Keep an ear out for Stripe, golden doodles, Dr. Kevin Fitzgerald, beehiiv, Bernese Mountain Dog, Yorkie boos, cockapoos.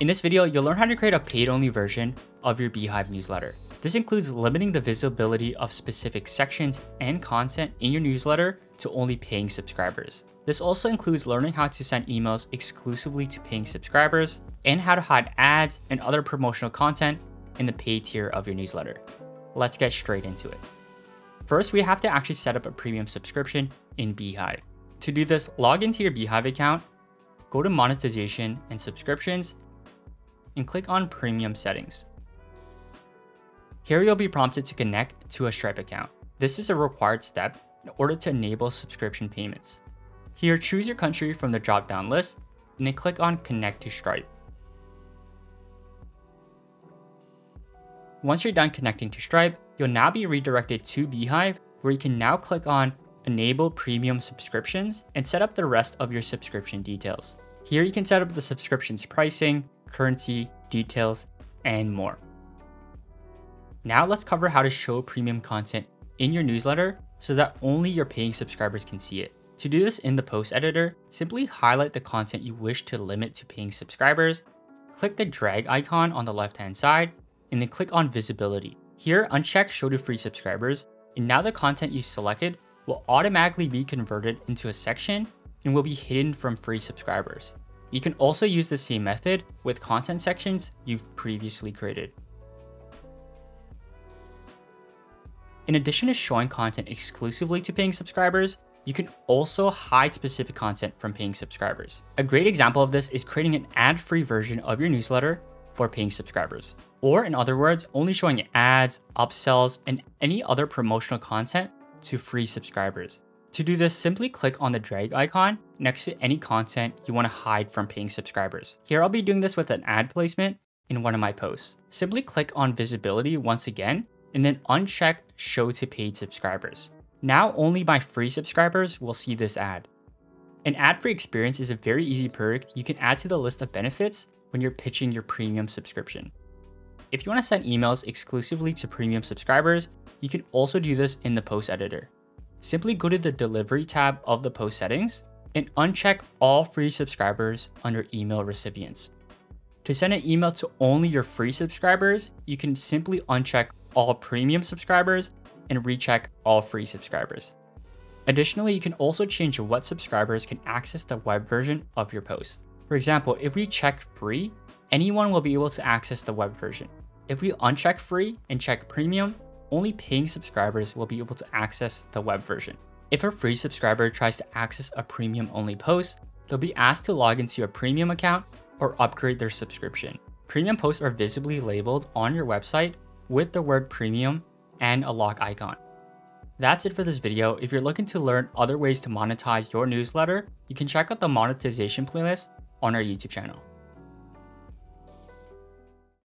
In this video, you'll learn how to create a paid-only version of your Beehiiv newsletter. This includes limiting the visibility of specific sections and content in your newsletter to only paying subscribers. This also includes learning how to send emails exclusively to paying subscribers and how to hide ads and other promotional content in the paid tier of your newsletter. Let's get straight into it. First, we have to actually set up a premium subscription in Beehiiv. To do this, log into your Beehiiv account, go to monetization and subscriptions, and click on premium settings. Here you'll be prompted to connect to a Stripe account. This is a required step in order to enable subscription payments. Here, choose your country from the drop-down list and then click on Connect to Stripe. Once you're done connecting to Stripe, you'll now be redirected to Beehiiv, where you can now click on Enable Premium Subscriptions and set up the rest of your subscription details. Here you can set up the subscription's pricing, currency, details, and more. Now let's cover how to show premium content in your newsletter so that only your paying subscribers can see it. To do this in the post editor, simply highlight the content you wish to limit to paying subscribers, click the drag icon on the left-hand side, and then click on visibility. Here, uncheck show to free subscribers, and now the content you selected will automatically be converted into a section and will be hidden from free subscribers. You can also use the same method with content sections you've previously created. In addition to showing content exclusively to paying subscribers, you can also hide specific content from paying subscribers. A great example of this is creating an ad-free version of your newsletter for paying subscribers, or in other words, only showing ads, upsells, and any other promotional content to free subscribers. To do this, simply click on the drag icon next to any content you want to hide from paying subscribers. Here, I'll be doing this with an ad placement in one of my posts. Simply click on visibility once again, and then uncheck show to paid subscribers. Now only my free subscribers will see this ad. An ad-free experience is a very easy perk you can add to the list of benefits when you're pitching your premium subscription. If you want to send emails exclusively to premium subscribers, you can also do this in the post editor. Simply go to the delivery tab of the post settings and uncheck all free subscribers under email recipients. To send an email to only your free subscribers, you can simply uncheck all premium subscribers and recheck all free subscribers. Additionally, you can also change what subscribers can access the web version of your post. For example, if we check free, anyone will be able to access the web version. If we uncheck free and check premium, only paying subscribers will be able to access the web version. If a free subscriber tries to access a premium only post, they'll be asked to log into a premium account or upgrade their subscription. Premium posts are visibly labeled on your website with the word premium and a lock icon. That's it for this video. If you're looking to learn other ways to monetize your newsletter, you can check out the monetization playlist on our YouTube channel.